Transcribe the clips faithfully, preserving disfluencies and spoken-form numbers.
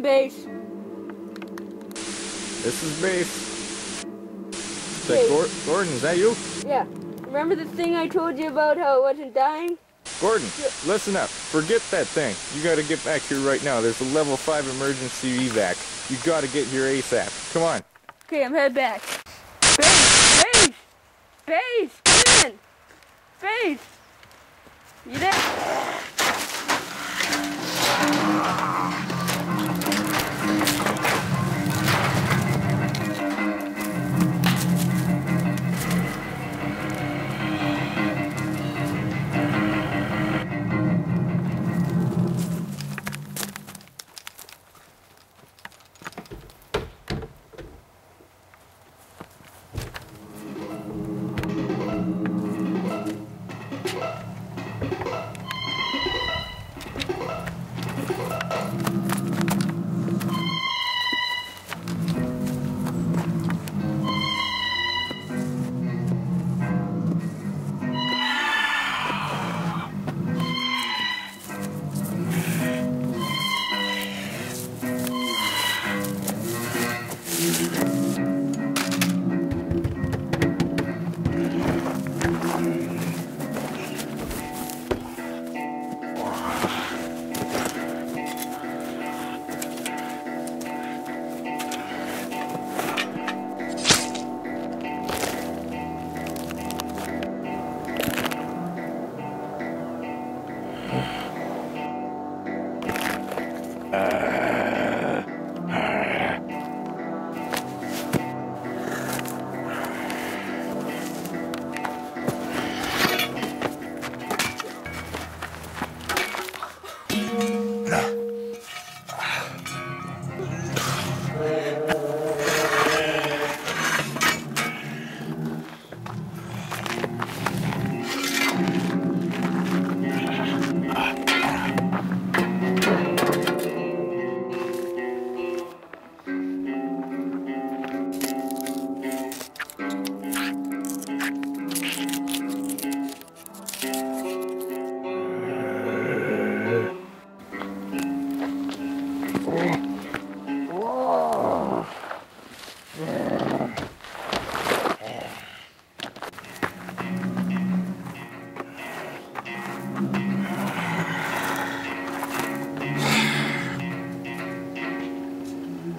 on base. This is base. Hey. Like Gordon, is that you? Yeah. Remember the thing I told you about how it wasn't dying? Gordon, listen up. Forget that thing. You gotta get back here right now. There's a level five emergency evac. You gotta get here ASAP. Come on. Okay, I'm headed back. Base! Base! Base! Get in! Base! You there?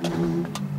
Mm-hmm.